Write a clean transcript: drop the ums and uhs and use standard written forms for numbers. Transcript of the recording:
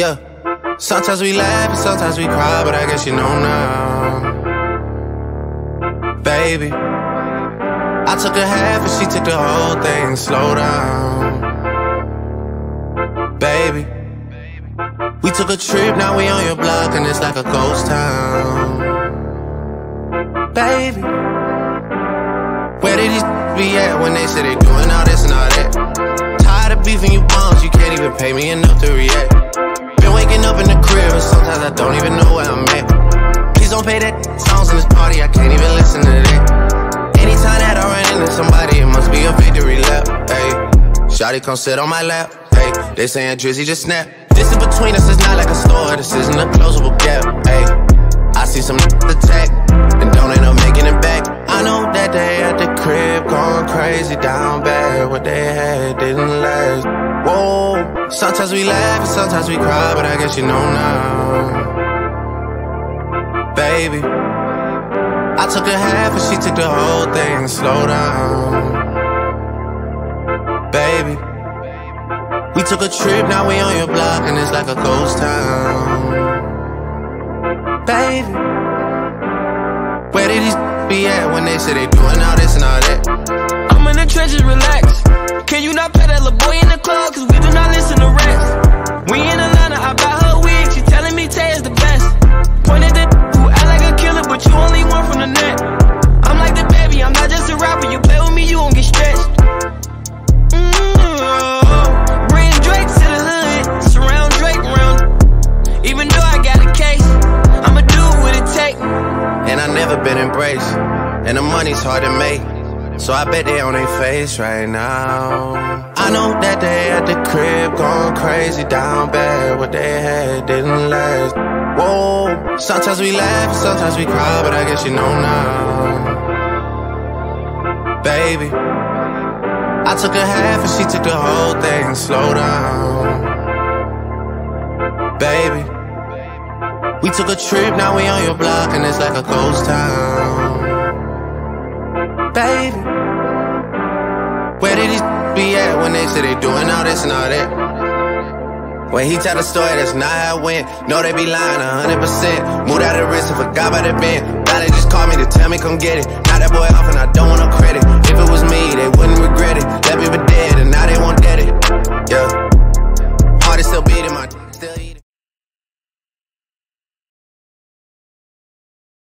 Yeah. Sometimes we laugh and sometimes we cry, but I guess you know now. Baby, I took a half and she took the whole thing. Slow down, baby. We took a trip, now we on your block and it's like a ghost town, baby. Where did these be at when they said they doing all this and all that? Tired of beefing you bums, you can't even pay me enough to react. Been waking up in the crib and sometimes I don't even know where I'm at. Please don't pay that songs in this party, I can't even listen to that. Anytime that I run into somebody, it must be a victory lap, ayy. Shawty come sit on my lap, ayy. They saying Drizzy just snap. This is between us, it's not like a store, this isn't a closable gap, ayy. I see some attack, and don't end up making it back. I know that they at the crib going crazy down bad. What they had didn't last, whoa. Sometimes we laugh and sometimes we cry, but I guess you know now. Baby, I took a half and she took the whole thing. Slow down, baby. We took a trip, now we on your block, and it's like a ghost town, baby. Where did these be at when they said they doing all this and all that? I'm in the trenches, relax. Can you not pet that little boy in the club? Cause we do not listen to rats. We in Atlanta, I buy her wig. She telling me Tay is the best. Point at that who act like a killer, but you only one from the net. I'm like the baby, I'm not just a rapper. You play with me, you won't get stretched. And I never been embraced, and the money's hard to make, so I bet they on their face right now. I know that they at the crib going crazy down bad. What they had didn't last, whoa. Sometimes we laugh, sometimes we cry, but I guess you know now. Baby, I took a half and she took the whole thing. Slow down, baby. We took a trip, now we on your block, and it's like a ghost town, baby. Where did these be at when they said they doing all this and all that? When he tell the story, that's not how it went. No, they be lying 100%. Moved out of the wrist and forgot about the bend. Now they just call me to tell me come get it. Now that boy off and I don't want no credit. If it was me, they wouldn't regret it. Let me be dead and now they won't get it. Yeah, heart is still beating my